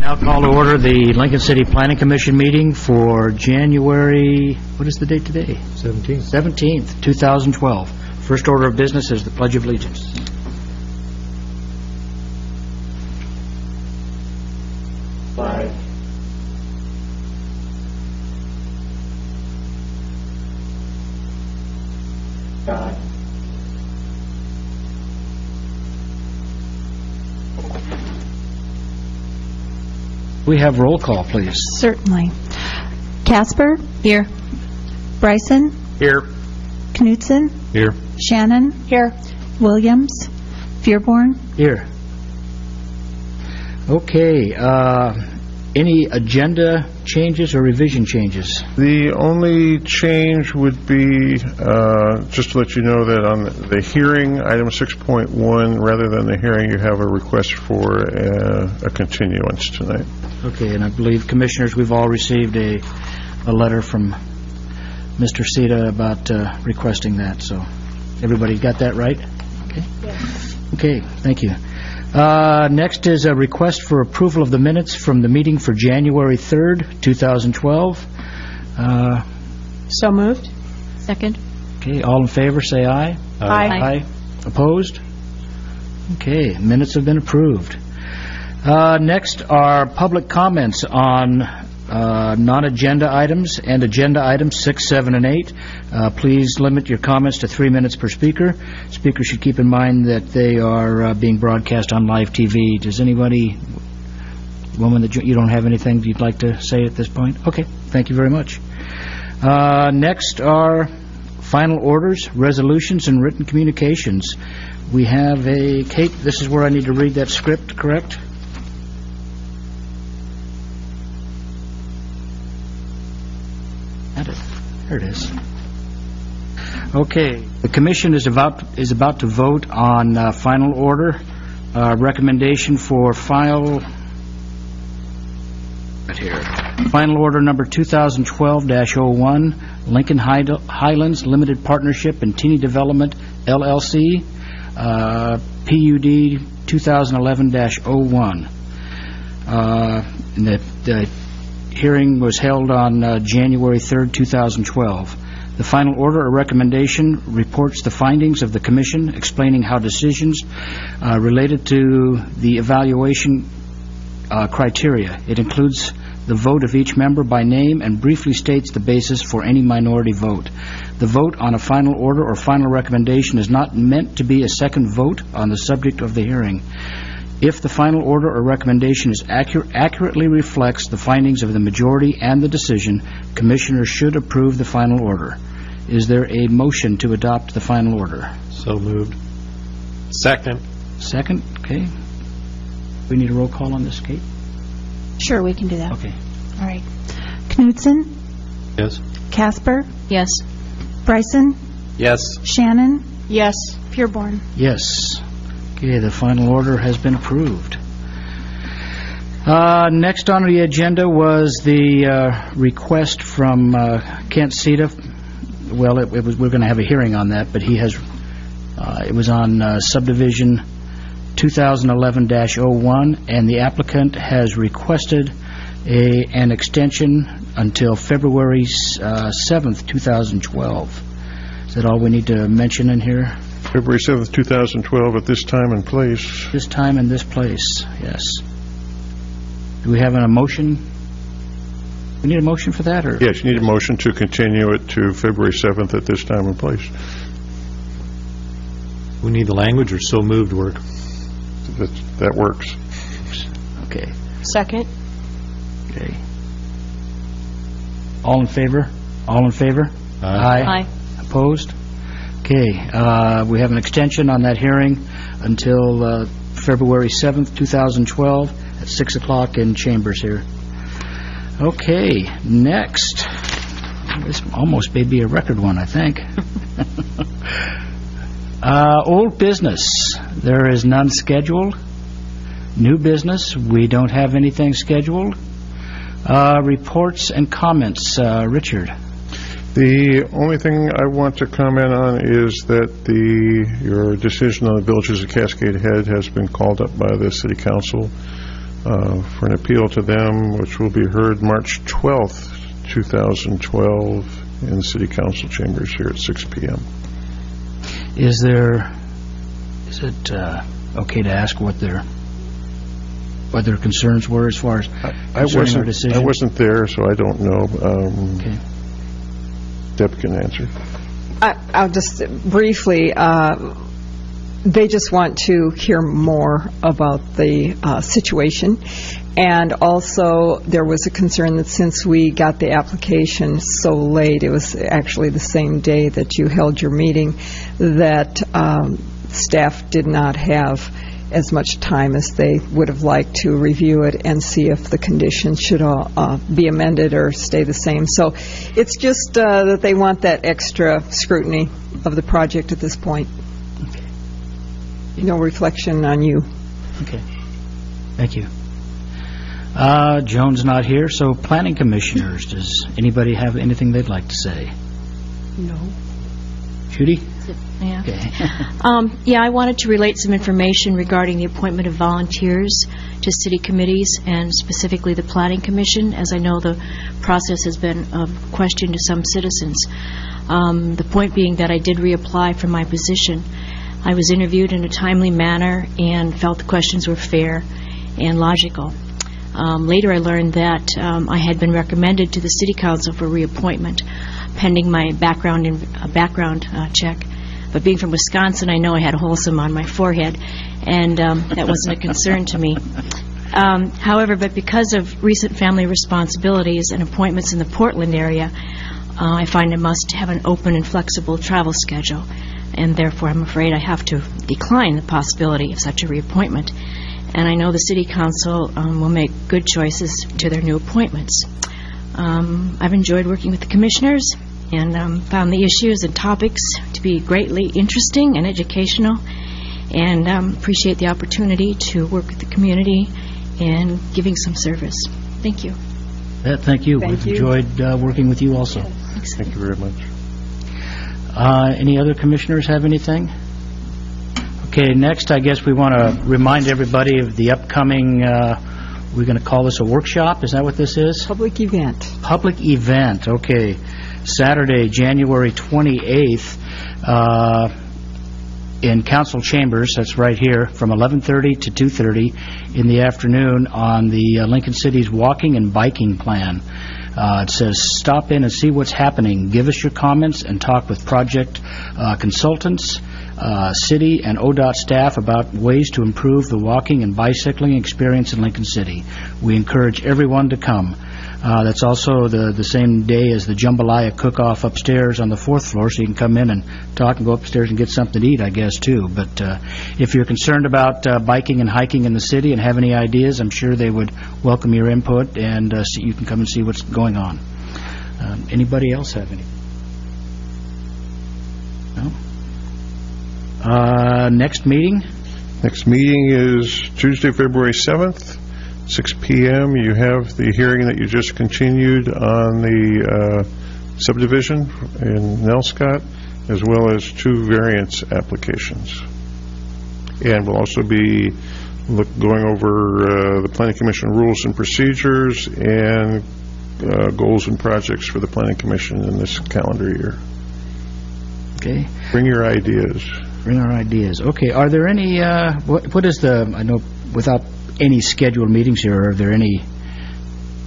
Now call to order the Lincoln City Planning Commission meeting for January, what is the date today? 17th, 2012. First order of business is the Pledge of Allegiance. Flag. God. We have roll call, please. Certainly. Casper? Here. Bryson? Here. Knutson? Here. Shannon? Here. Williams? Fearborn? Here. Okay. Any agenda changes or revision changes? The only change would be, just to let you know that on the hearing, item 6.1, rather than the hearing, you have a request for a continuance tonight. Okay, and I believe, Commissioners, we've all received a letter from Mr. Sieda about requesting that. So everybody got that right? Okay. Yes. Okay, thank you. Next is a request for approval of the minutes from the meeting for January 3rd, 2012. So moved. Second. Okay, all in favor, say aye. Aye. Aye. Aye. Opposed? Okay, minutes have been approved. Next are public comments on non-agenda items and agenda items 6, 7, and 8. Please limit your comments to 3 minutes per speaker. Speakers should keep in mind that they are being broadcast on live TV. Does anybody, woman, that you don't have anything you'd like to say at this point? Okay, thank you very much. Next are final orders, resolutions, and written communications. We have a, Kate, this is where I need to read that script, correct? There it is. Okay. The Commission is about to vote on final order recommendation for file right here. Final order number 2012-01, Lincoln Highlands Limited Partnership and Teeny Development LLC, PUD 2011-01. And the hearing was held on January 3rd, 2012. The final order or recommendation reports the findings of the Commission, explaining how decisions related to the evaluation criteria. It includes the vote of each member by name and briefly states the basis for any minority vote. The vote on a final order or final recommendation is not meant to be a second vote on the subject of the hearing. If the final order or recommendation is accurately reflects the findings of the majority and the decision, Commissioners should approve the final order. Is there a motion to adopt the final order? So moved. Second. Second. Okay. We need a roll call on this, Kate? Sure, we can do that. Okay. All right. Knutson? Yes. Casper? Yes. Bryson? Yes. Shannon? Yes. Fearborn? Yes. Okay, the final order has been approved. Next on the agenda was the request from Kent Sieda. Well, we're going to have a hearing on that, but he has. It was on subdivision 2011-01, and the applicant has requested an extension until February 7th, 2012. Is that all we need to mention in here? February 7th, 2012, at this time and place. This time and this place, yes. Do we have a motion? We need a motion for that? Or? Yes, you need a motion to continue it to February 7th at this time and place. We need the language or so moved work? That works. Okay. Second. Okay. All in favor? All in favor? Aye. Aye. Aye. Opposed? Okay, we have an extension on that hearing until February 7th, 2012 at 6 o'clock in chambers here. Okay, next. This almost may be a record one, I think. Old business. There is none scheduled. New business. We don't have anything scheduled. Reports and comments. Richard. The only thing I want to comment on is that your decision on the Villages of Cascade Head has been called up by the City Council. for an appeal to them, which will be heard March 12th, 2012 in the City Council chambers here at 6 p.m. Is it okay to ask what their concerns were as far as our decision? I wasn't there, so I don't know. Okay. Deb can answer. I'll just briefly, they just want to hear more about the situation, and also there was a concern that since we got the application so late, it was actually the same day that you held your meeting, that staff did not have as much time as they would have liked to review it and see if the conditions should all be amended or stay the same. So it's just that they want that extra scrutiny of the project at this point. Okay. No reflection on you. Okay. Thank you. Joan's not here, so planning commissioners, does anybody have anything they'd like to say? No. Judy? Yeah. Okay. Yeah, I wanted to relate some information regarding the appointment of volunteers to city committees and specifically the Planning Commission, as I know the process has been of question to some citizens. The point being that I did reapply for my position. I was interviewed in a timely manner and felt the questions were fair and logical. Later I learned that I had been recommended to the City Council for reappointment pending my background check. But being from Wisconsin, I know I had Wholesome on my forehead, and that wasn't a concern to me. However, but because of recent family responsibilities and appointments in the Portland area, I find I must have an open and flexible travel schedule, and therefore I'm afraid I have to decline the possibility of such a reappointment. And I know the City Council will make good choices to their new appointments. I've enjoyed working with the commissioners and found the issues and topics to be greatly interesting and educational, and appreciate the opportunity to work with the community and giving some service. Thank you. Thank you. Thank We've enjoyed working with you also. Yes, thank you very much. Any other commissioners have anything? Okay, next I guess we want to remind everybody of the upcoming, we're going to call this a workshop, is that what this is? Public event. Public event, okay. Saturday, January 28th in Council Chambers, that's right here, from 11:30 to 2:30 in the afternoon on the Lincoln City's walking and biking plan. It says, stop in and see what's happening. Give us your comments and talk with project consultants, city and ODOT staff about ways to improve the walking and bicycling experience in Lincoln City. We encourage everyone to come. That's also the same day as the jambalaya cook-off upstairs on the 4th floor, so you can come in and talk and go upstairs and get something to eat, I guess, too. But if you're concerned about biking and hiking in the city and have any ideas, I'm sure they would welcome your input, and you can come and see what's going on. Anybody else have any? No? Next meeting? Next meeting is Tuesday, February 7th, 6 p.m. You have the hearing that you just continued on the subdivision in Nelscott, as well as two variance applications. And we'll also be going over the Planning Commission rules and procedures and goals and projects for the Planning Commission in this calendar year. Okay. Bring your ideas. Bring our ideas. Okay. Are there any, what is the, I know without any scheduled meetings here, are there any,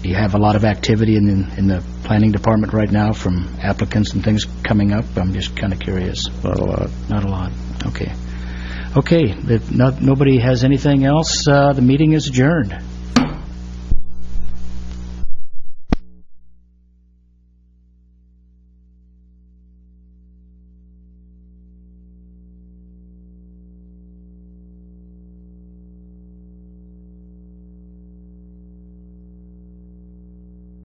do you have a lot of activity in the planning department right now from applicants and things coming up? I'm just kind of curious. Not a lot. Not a lot. Okay. Okay. If nobody has anything else, the meeting is adjourned.